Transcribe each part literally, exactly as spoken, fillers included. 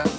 Florida.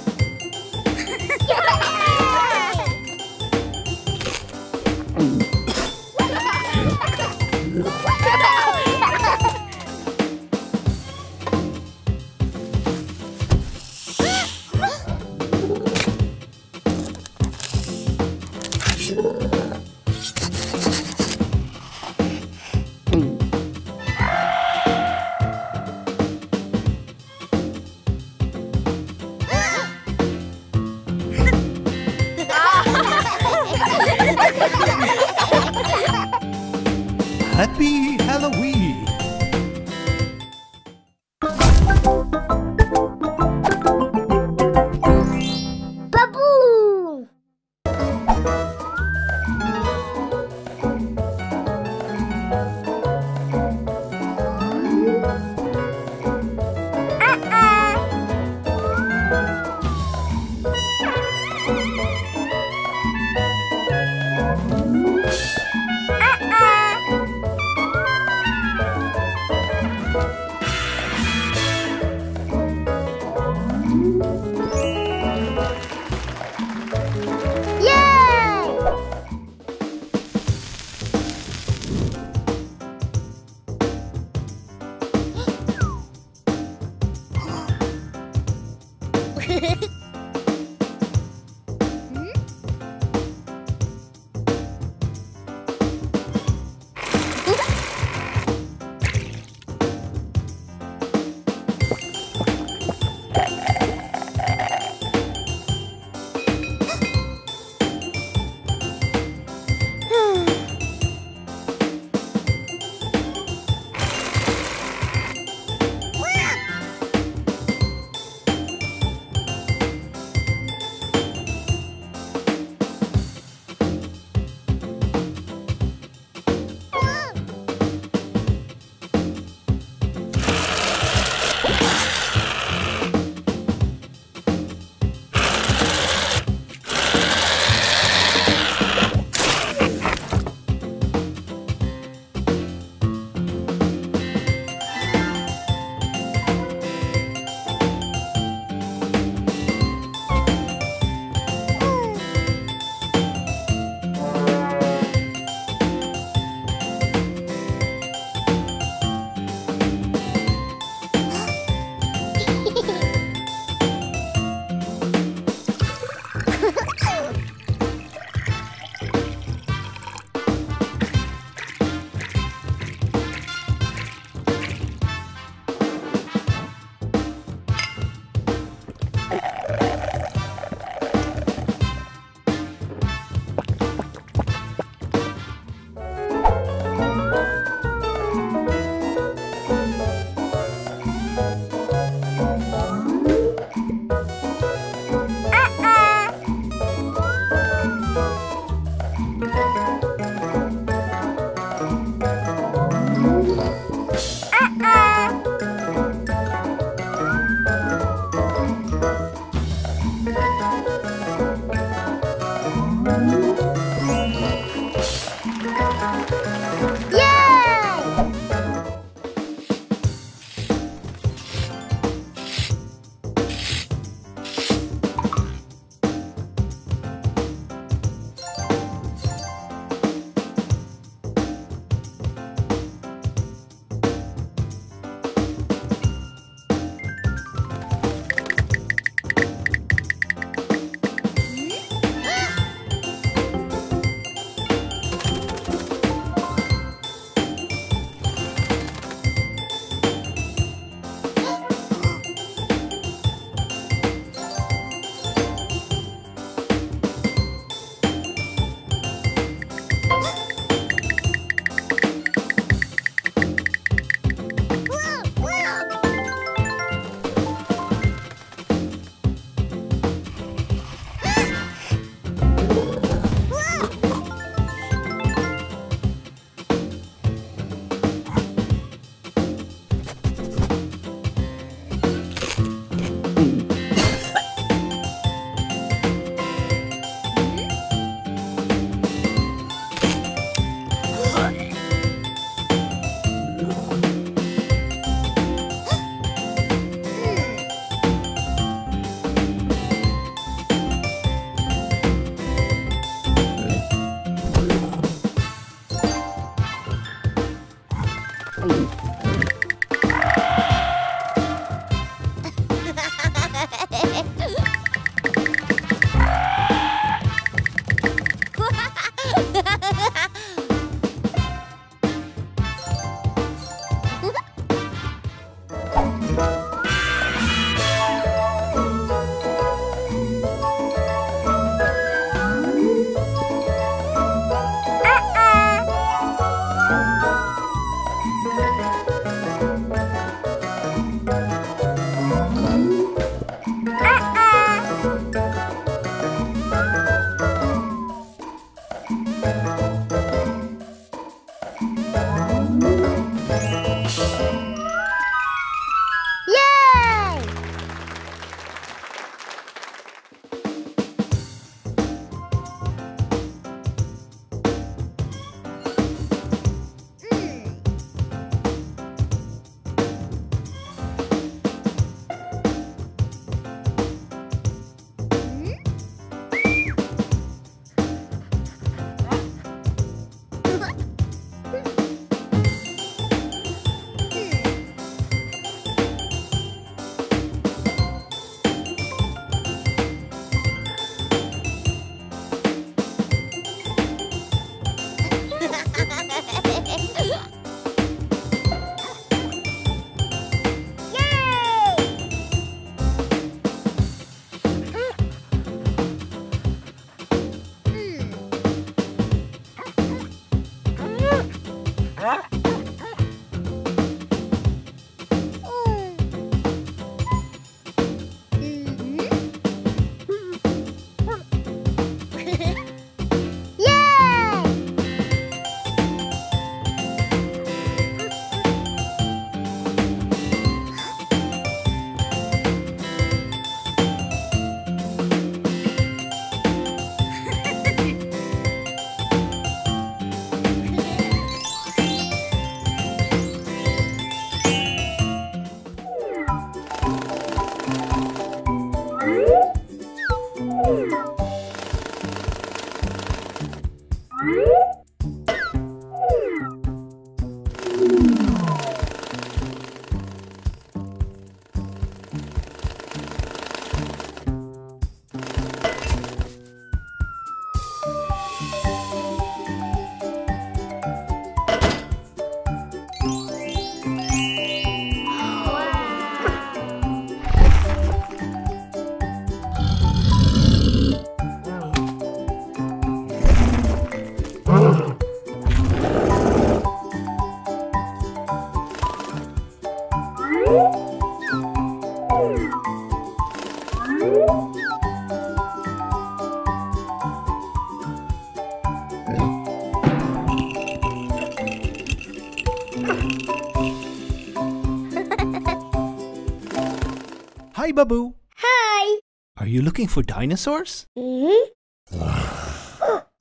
Hi, Babu. Hi. Are you looking for dinosaurs? Mm-hmm.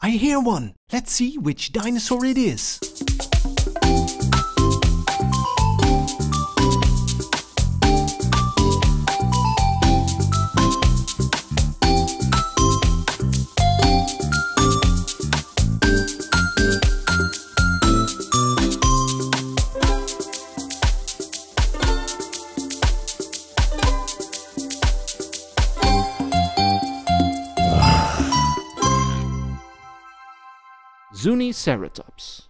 I hear one. Let's see which dinosaur it is. Zuniceratops.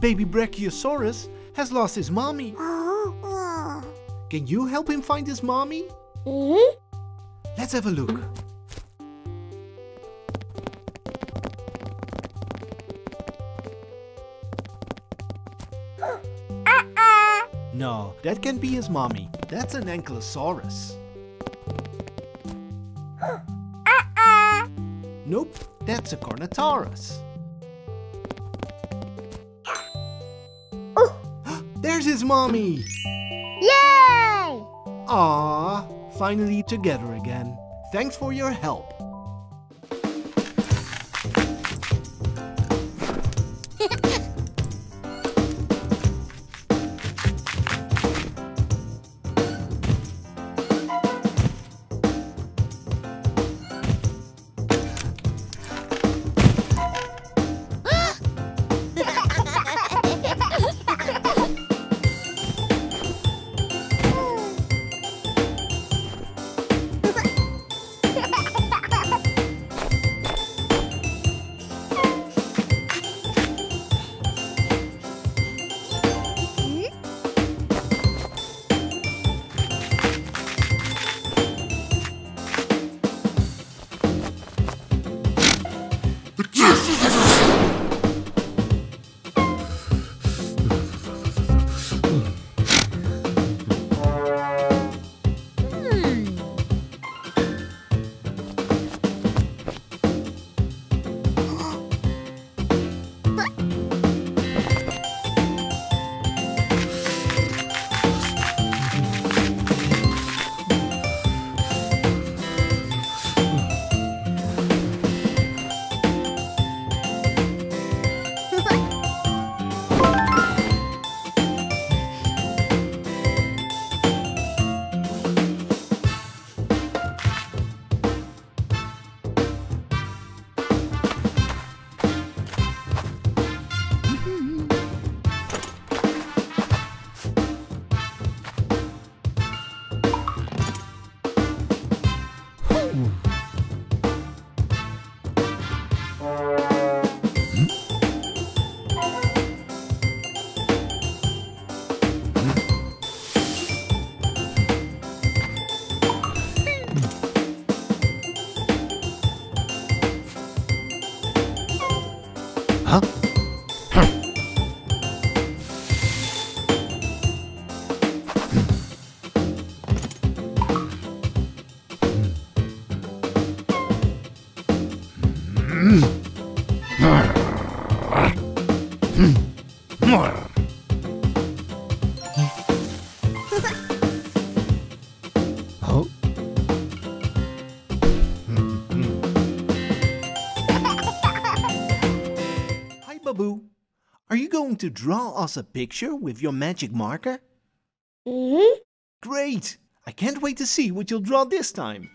Baby Brachiosaurus has lost his mommy. Can you help him find his mommy? Mm-hmm. Let's have a look. Uh-uh. No, that can't be his mommy. That's an Ankylosaurus. Uh-uh. Nope, that's a Carnotaurus. There's his mommy! Yay! Ah, finally together again. Thanks for your help. To draw us a picture with your magic marker? Mm-hmm. Great! I can't wait to see what you'll draw this time.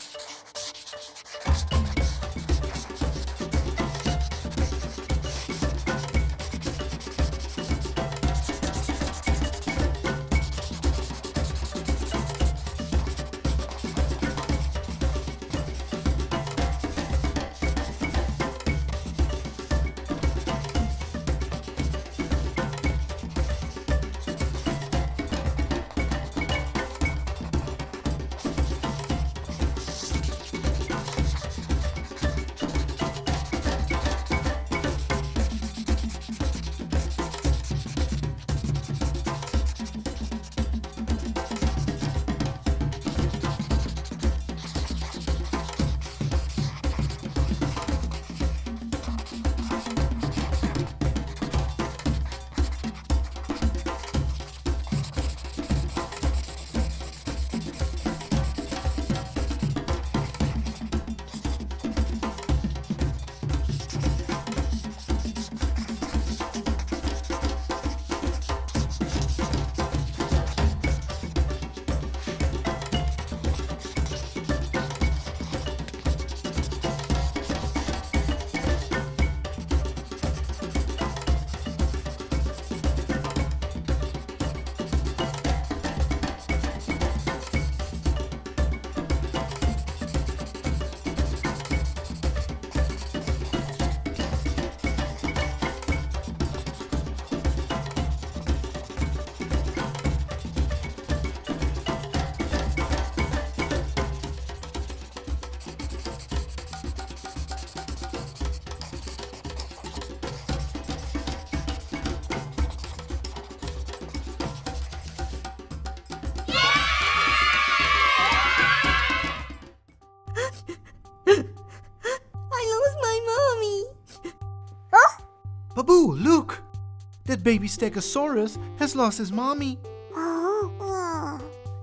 that baby Stegosaurus has lost his mommy.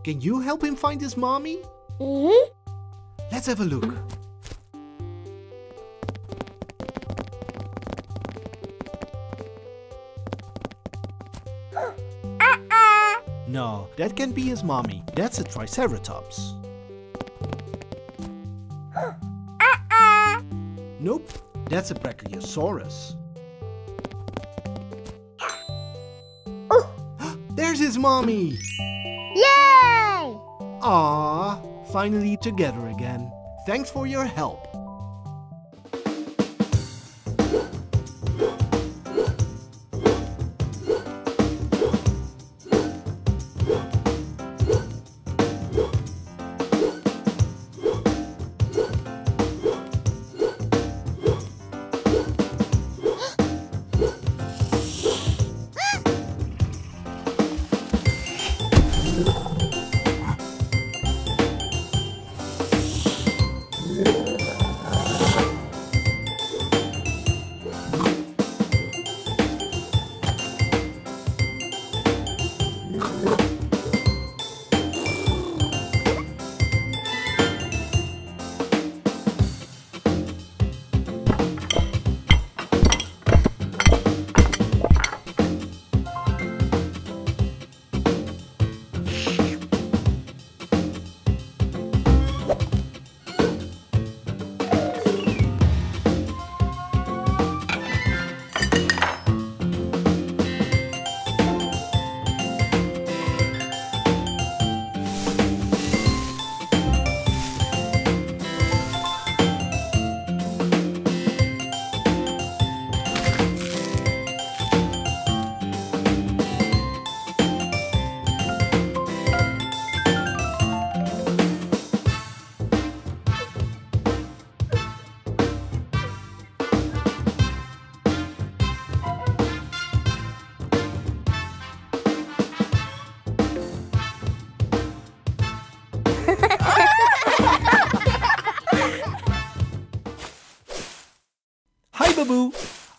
Can you help him find his mommy? Mm-hmm. Let's have a look. Uh-uh. No, that can't be his mommy. That's a Triceratops. Uh-uh. Nope, that's a Brachiosaurus. Uh. There's his mommy! Yay! Aww, finally together again. Thanks for your help.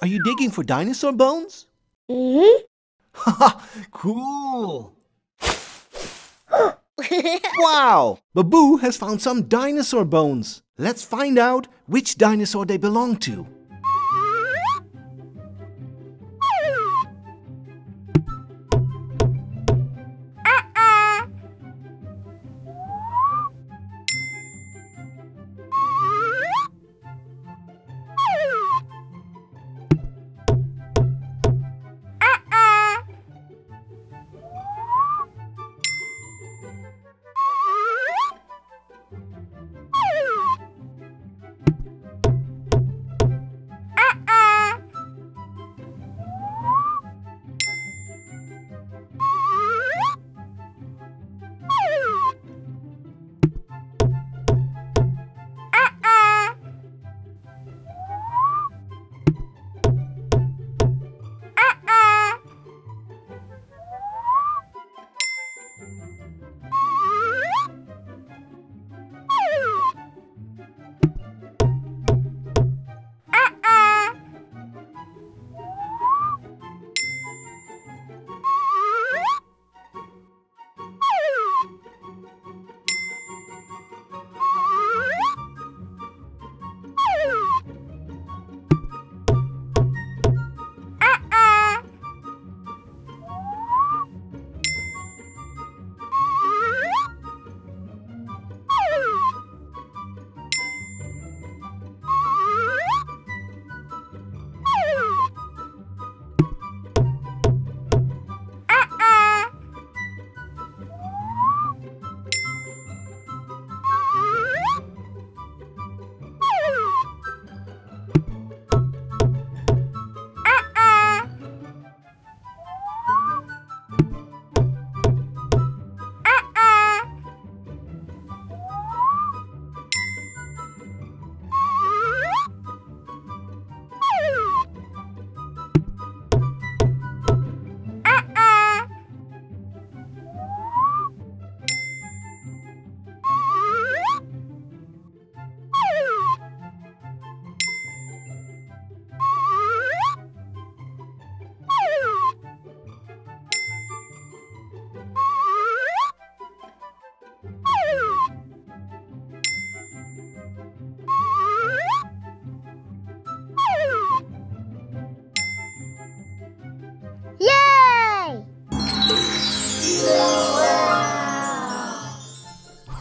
Are you digging for dinosaur bones? Mm-hmm. Haha, cool! Wow! Baboo has found some dinosaur bones. Let's find out which dinosaur they belong to.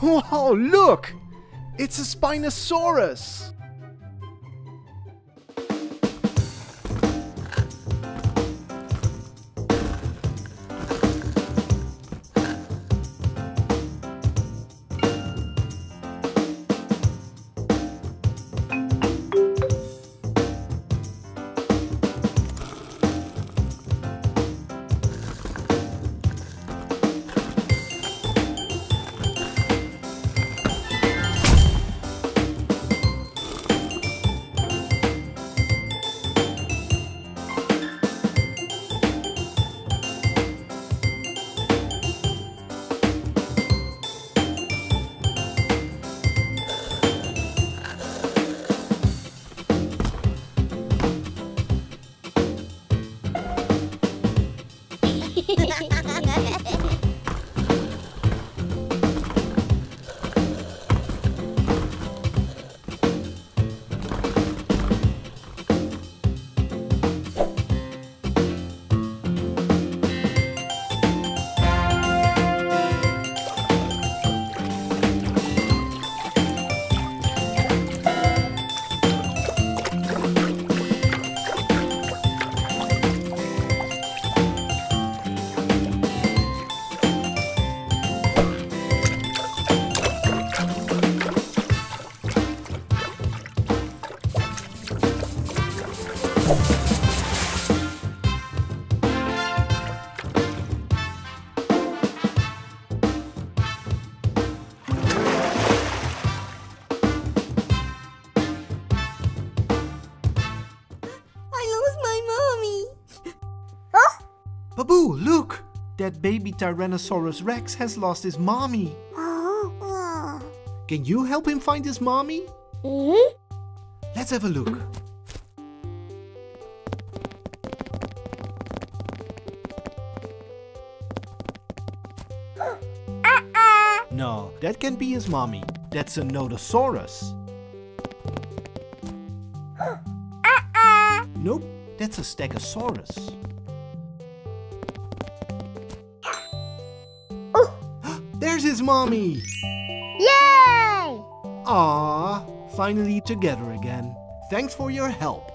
Wow, look! It's a Spinosaurus! Baboo, look! That baby Tyrannosaurus Rex has lost his mommy. Can you help him find his mommy? Mm-hmm. Let's have a look. Uh-uh. No, that can't be his mommy. That's a Nodosaurus. Uh-uh. Nope, that's a Stegosaurus. There's his mommy! Yay! Aw, finally together again. Thanks for your help.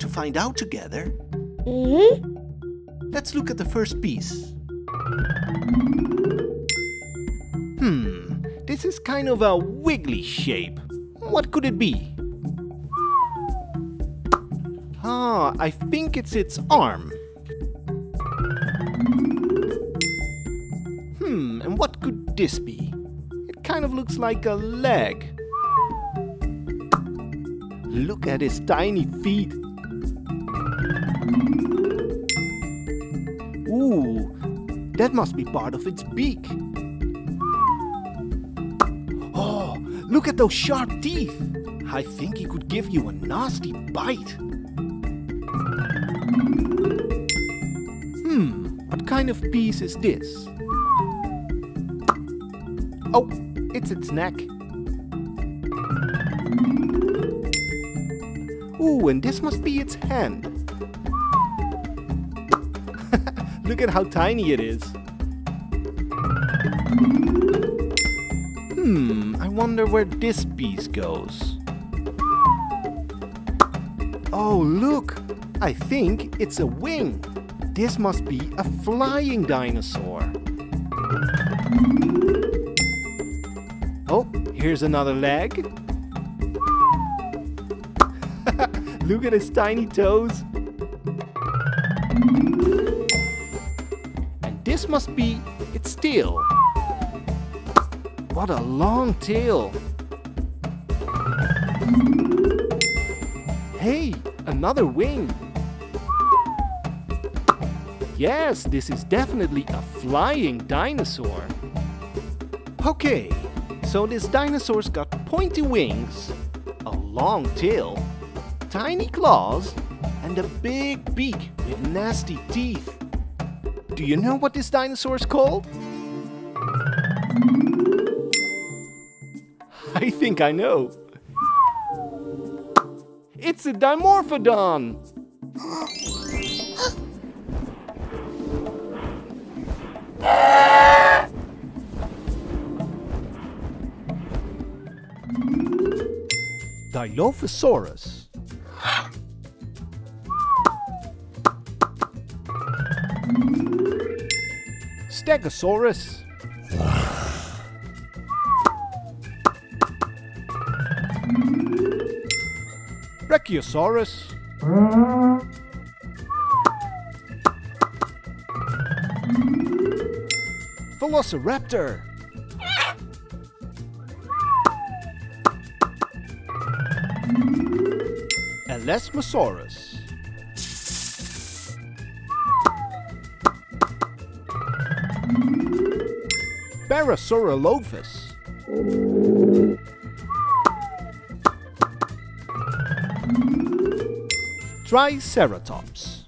to find out together? Mm-hmm. Let's look at the first piece. Hmm, this is kind of a wiggly shape. What could it be? Ah, I think it's its arm. Hmm, and what could this be? It kind of looks like a leg. Look at his tiny feet. Ooh, that must be part of its beak. Oh, look at those sharp teeth. I think he could give you a nasty bite. Hmm, what kind of piece is this? Oh, it's its neck. Ooh, and this must be its hand. Look at how tiny it is. Hmm, I wonder where this piece goes. Oh, look! I think it's a wing. This must be a flying dinosaur. Oh, here's another leg. Look at his tiny toes. And this must be its tail. What a long tail. Hey, another wing. Yes, this is definitely a flying dinosaur. Okay, so this dinosaur's got pointy wings, a long tail, tiny claws and a big beak with nasty teeth. Do you know what this dinosaur is called? I think I know. It's a Dimorphodon! Dilophosaurus. Stegosaurus. Brachiosaurus. Velociraptor. Alesmosaurus. Parasaurolophus. Triceratops.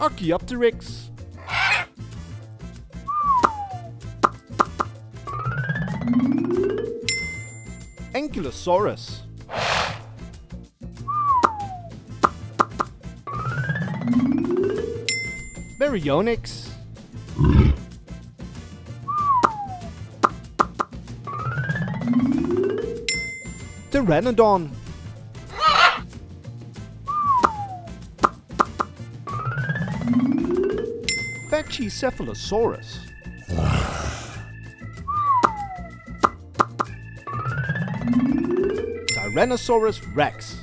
Archaeopteryx. Ankylosaurus. Baryonyx. Pteranodon. Pachycephalosaurus. Tyrannosaurus Rex.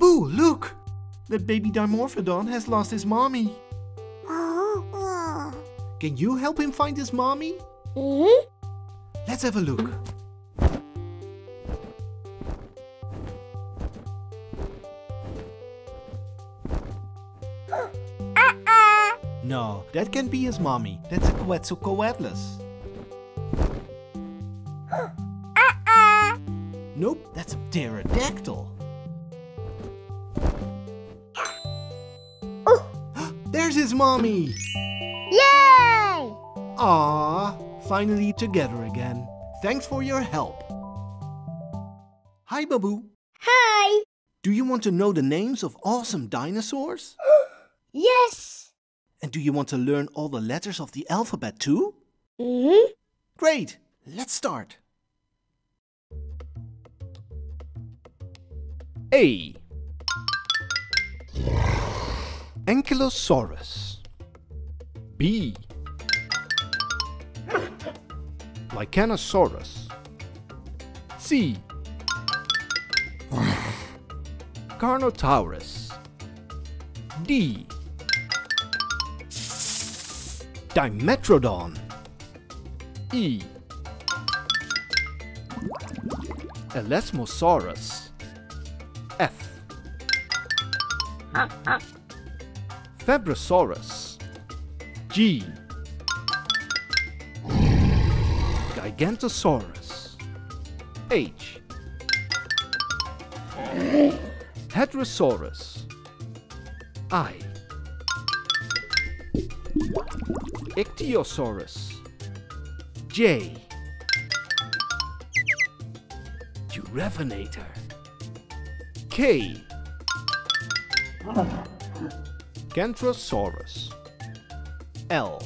Babu, look! That baby Dimorphodon has lost his mommy. Can you help him find his mommy? Mm-hmm. Let's have a look. Uh-uh. No, that can't be his mommy. That's a Quetzalcoatlus. Uh-uh. Nope, that's a pterodactyl. Uh. There's his mommy! Yay! Aww, finally together again. Thanks for your help. Hi, Babu. Hi. Do you want to know the names of awesome dinosaurs? Yes. And do you want to learn all the letters of the alphabet too? Mm-hmm. Great. Let's start. A. Ankylosaurus. B. Lycanosaurus. C. Carnotaurus. D. Dimetrodon. E. Alesmosaurus. F. Fabrosaurus. G. Giganotosaurus. H. Hadrosaurus. I. Ichthyosaurus. J. Duravenator. K. Kentrosaurus. L.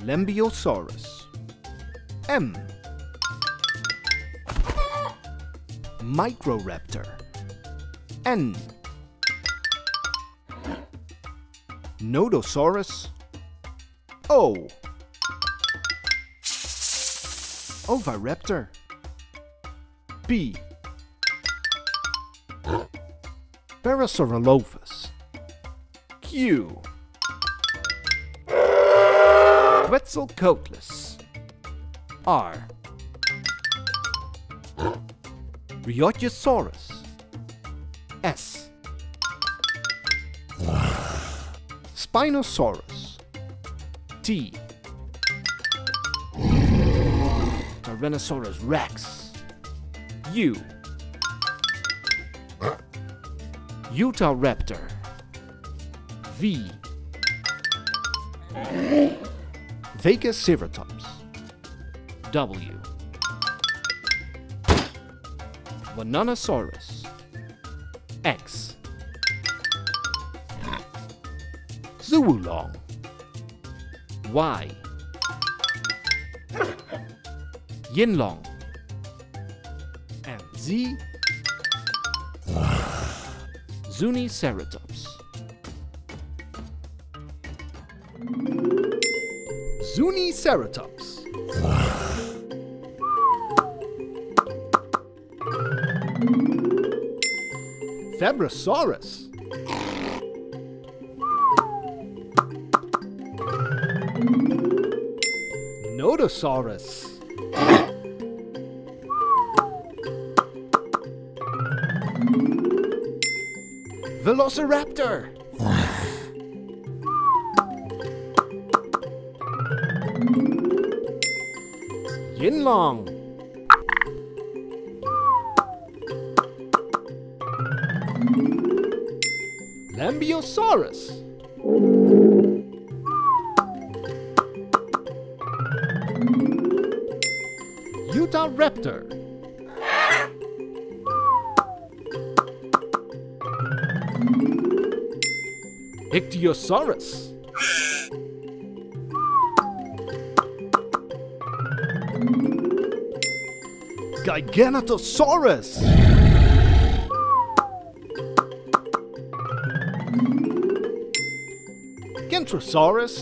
Lambeosaurus. M. Microraptor. N. Nodosaurus. O. Oviraptor. P. Parasaurolophus. Q. Quetzalcoatlus. R. Brachiosaurus. S. Spinosaurus. T. Tyrannosaurus Rex. U. Utah Raptor. V. Velociraptor. W. Bananasaurus. X. Yinlong. Y. Yinlong. And Z. Zuniceratops. Zuniceratops. Fabrosaurus. Nodosaurus. Velociraptor. Yinlong. Lambeosaurus. Utah Raptor. Ichthyosaurus. Giganotosaurus. Kentrosaurus.